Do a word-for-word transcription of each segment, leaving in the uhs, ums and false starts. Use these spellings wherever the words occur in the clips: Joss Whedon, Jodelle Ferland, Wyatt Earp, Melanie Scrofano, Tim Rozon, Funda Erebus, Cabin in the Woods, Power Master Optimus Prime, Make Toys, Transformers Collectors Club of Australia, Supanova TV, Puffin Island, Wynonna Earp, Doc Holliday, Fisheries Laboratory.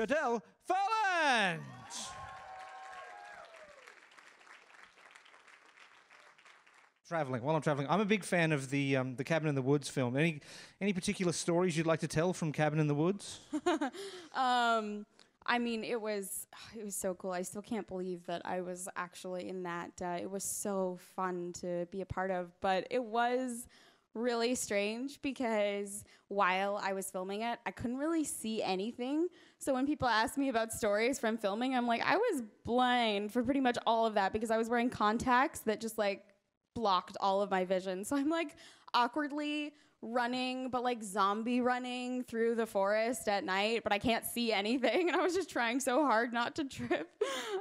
Jodelle Ferland. Traveling, while I'm traveling, I'm a big fan of the um, the Cabin in the Woods film. Any any particular stories you'd like to tell from Cabin in the Woods? um, I mean, it was it was so cool. I still can't believe that I was actually in that. Uh, it was so fun to be a part of, but it was really strange because while I was filming it, I couldn't really see anything. So when people ask me about stories from filming, I'm like, I was blind for pretty much all of that because I was wearing contacts that just like blocked all of my vision. So I'm like awkwardly running, but like zombie running through the forest at night, but I can't see anything. And I was just trying so hard not to trip.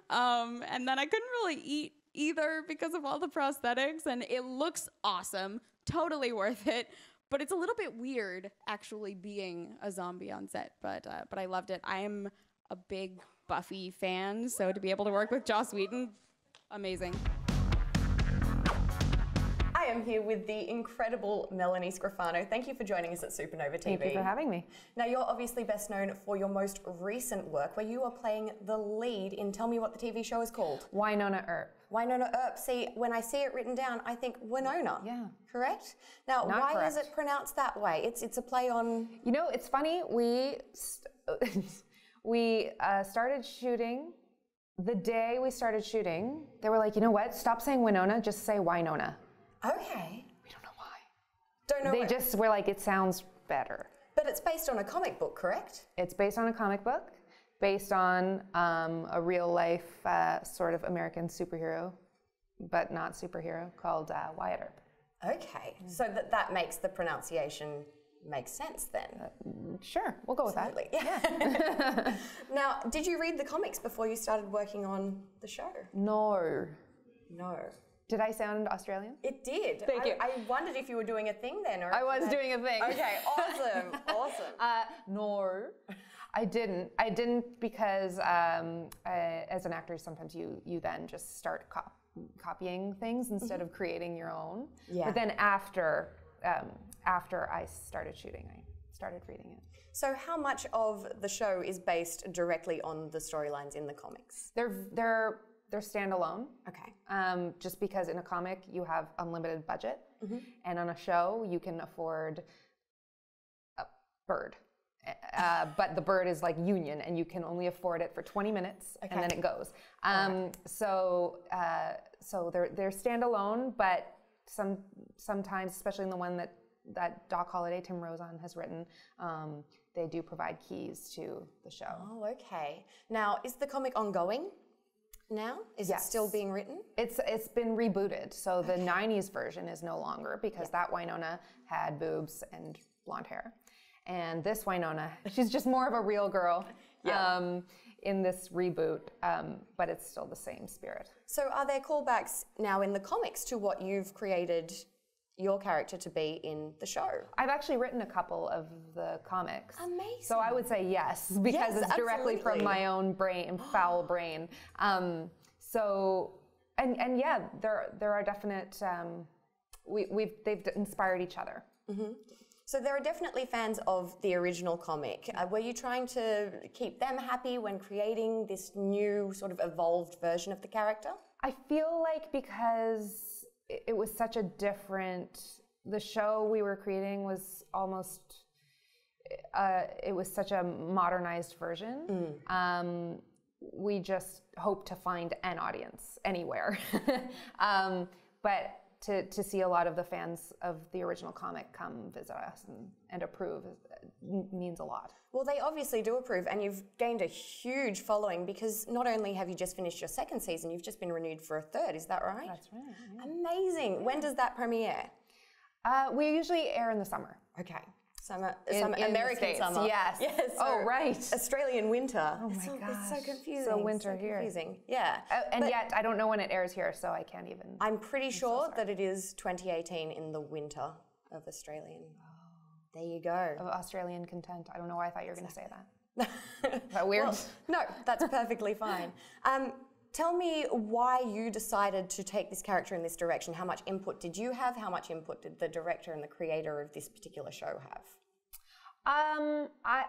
Um, and then I couldn't really eat either because of all the prosthetics, and it looks awesome. Totally worth it, but it's a little bit weird actually being a zombie on set, but uh, but I loved it. I am a big Buffy fan, so to be able to work with Joss Whedon, amazing. I am here with the incredible Melanie Scrofano. Thank you for joining us at Supanova T V. Thank you for having me. Now, you're obviously best known for your most recent work where you are playing the lead in, tell me what the T V show is called. Wynonna Earp. Wynonna Earp. See, when I see it written down, I think Winona. Yeah. Correct? Now, Not why correct. is it pronounced that way? It's it's a play on... You know, it's funny. We, st we uh, started shooting. The day we started shooting, they were like, you know what? Stop saying Winona. Just say Wynonna. Okay. We don't know why. Don't know why. They what? just were like, it sounds better. But it's based on a comic book, correct? It's based on a comic book. Based on um, a real-life uh, sort of American superhero, but not superhero, called uh, Wyatt Earp. Okay, mm. so that, that makes the pronunciation make sense then? Uh, sure, we'll go with Absolutely. that. Yeah. Yeah. Now, did you read the comics before you started working on the show? No. No. Did I sound Australian? It did. Thank I, you. I wondered if you were doing a thing then. Or I was that... doing a thing. Okay, awesome, awesome. Uh, no. I didn't. I didn't because um, I, as an actor, sometimes you you then just start cop copying things instead mm-hmm. of creating your own. Yeah. But then after um, after I started shooting, I started reading it. So how much of the show is based directly on the storylines in the comics? They're they're they're standalone. Okay. Um, just because in a comic you have unlimited budget, mm-hmm. and on a show you can afford a bird. Uh, but the bird is like union, and you can only afford it for twenty minutes, okay. and then it goes. Um, right. So, uh, so they're they're standalone, but some sometimes, especially in the one that that Doc Holliday, Tim Rozon has written, um, they do provide keys to the show. Oh, okay. Now, is the comic ongoing? Now, is yes. it still being written? It's it's been rebooted, so the okay. nineties version is no longer because yeah. that Wynonna had boobs and blonde hair. And this Wynonna, she's just more of a real girl yeah. um, in this reboot, um, but it's still the same spirit. So are there callbacks now in the comics to what you've created your character to be in the show? I've actually written a couple of the comics. Amazing. So I would say yes, because yes, it's directly absolutely. from my own brain, foul brain. Um, so, and, and yeah, there, there are definite, um, we, we've, they've inspired each other. Mm-hmm. So there are definitely fans of the original comic. Uh, were you trying to keep them happy when creating this new sort of evolved version of the character? I feel like because it was such a different, the show we were creating was almost, uh, it was such a modernized version. Mm. Um, we just hope to find an audience anywhere. um, but. To, to see a lot of the fans of the original comic come visit us and, and approve means a lot. Well, they obviously do approve, and you've gained a huge following because not only have you just finished your second season, you've just been renewed for a third, is that right? That's right. Yeah. Amazing. Yeah. When does that premiere? Uh, we usually air in the summer. Okay. Summer, in, summer in American summer. Yes. yes so oh, right. Australian winter. Oh my it's so, gosh. It's so confusing. So winter so confusing. here. Yeah. Uh, and but yet, I don't know when it airs here, so I can't even. I'm pretty I'm sure so that it is twenty eighteen in the winter of Australian. Oh. There you go. Of Australian content. I don't know why I thought you were going to say that. Is that weird? Well, no, that's perfectly fine. Um, Tell me why you decided to take this character in this direction. How much input did you have? How much input did the director and the creator of this particular show have? Um, I,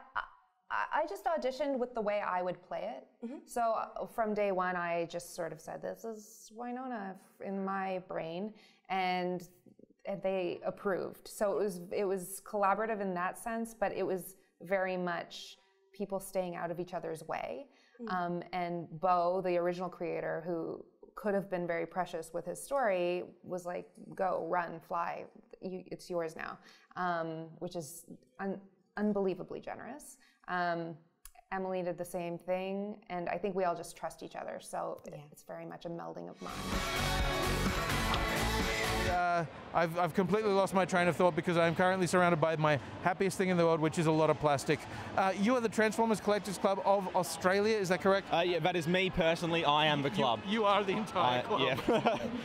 I just auditioned with the way I would play it. Mm-hmm. So from day one, I just sort of said, this is Wynonna in my brain, and they approved. So it was, it was collaborative in that sense, but it was very much people staying out of each other's way. Mm-hmm. um, and Bo, the original creator, who could have been very precious with his story, was like, go, run, fly, you, it's yours now, um, which is un unbelievably generous. Um, Emily did the same thing, and I think we all just trust each other, so yeah. It's very much a melding of minds. Uh, I've, I've completely lost my train of thought because I'm currently surrounded by my happiest thing in the world, which is a lot of plastic. Uh, you are the Transformers Collectors Club of Australia, is that correct? Uh, yeah, that is me personally, I am the club. You, you are the entire uh, club. Yeah.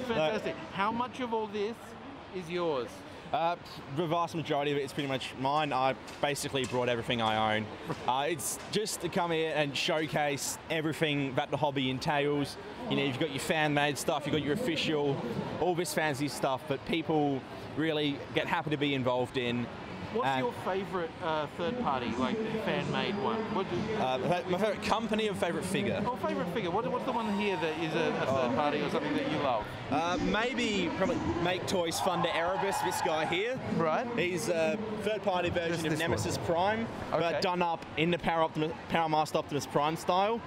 Fantastic. How much of all this is yours? Uh, the vast majority of it is pretty much mine. I basically brought everything I own. Uh, it's just to come here and showcase everything that the hobby entails. You know, you've got your fan-made stuff, you've got your official, all this fancy stuff that people really get happy to be involved in. What's um, your favourite uh, third party, like the fan-made one? What do, uh, what my favourite company or favourite figure? Oh, favourite figure. What, what's the one here that is a, a third oh. party or something that you love? Uh, maybe probably Make Toys Funda Erebus, this guy here. Right. He's a third party version this, of this Nemesis one. Prime, okay. but done up in the Power, Optimus, Power Master Optimus Prime style.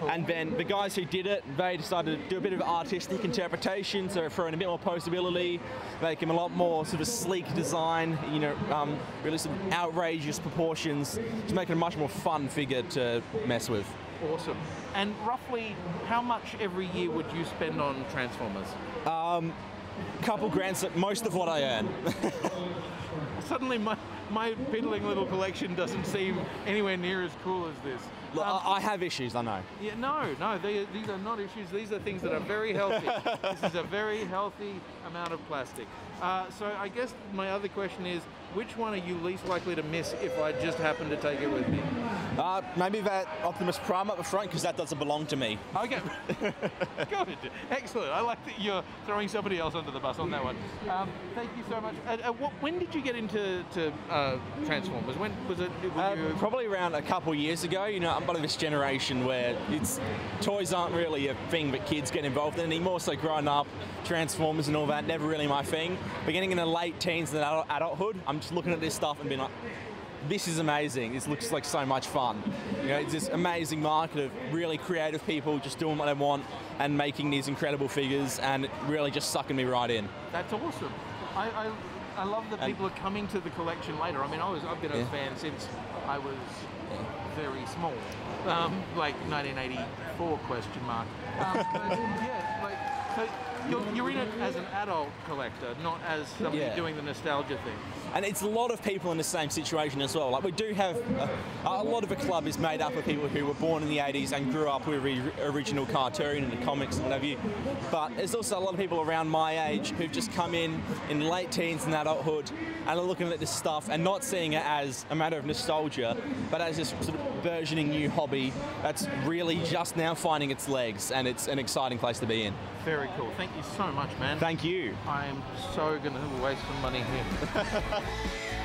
Cool. And then the guys who did it, they decided to do a bit of artistic interpretation, so throwing a bit more possibility, make him a lot more sort of sleek design, you know, um, really some outrageous proportions to make it a much more fun figure to mess with. Awesome. And roughly how much every year would you spend on Transformers? Um, couple grants, most of what I earn. Suddenly my, my piddling little collection doesn't seem anywhere near as cool as this. Look, um, I have issues, I know. Yeah, no, no, they, these are not issues. These are things that are very healthy. This is a very healthy amount of plastic. Uh, so I guess my other question is, which one are you least likely to miss if I just happen to take it with me? Uh, maybe that Optimus Prime up the front, because that doesn't belong to me. Okay. Good. Excellent. I like that you're throwing somebody else under the bus on that one. Um, thank you so much. Uh, uh, what, when did you get into to, uh, Transformers? When was it? Uh, you... Probably around a couple years ago. You know, I'm part of this generation where it's toys aren't really a thing that kids get involved in anymore. So growing up, Transformers and all that, never really my thing. But getting into late teens and adult, adulthood, I'm just looking at this stuff and being like, this is amazing. This looks like so much fun. You know, it's this amazing market of really creative people just doing what they want and making these incredible figures, and really just sucking me right in. That's awesome. I, I, I love that people and, are coming to the collection later. I mean, I was, I've been yeah. a fan since I was yeah. very small, um, like nineteen eighty-four question mark. Um, but yeah, like, so you're, you're in it as an adult collector, not as somebody yeah. doing the nostalgia thing. And it's a lot of people in the same situation as well. Like, we do have a, a lot of a club is made up of people who were born in the eighties and grew up with the original cartoon and the comics and what have you. But there's also a lot of people around my age who've just come in in late teens and adulthood and are looking at this stuff and not seeing it as a matter of nostalgia, but as this sort of burgeoning new hobby that's really just now finding its legs, and it's an exciting place to be in. Very cool. Thank you so much, man. Thank you. I'm so gonna waste some money here.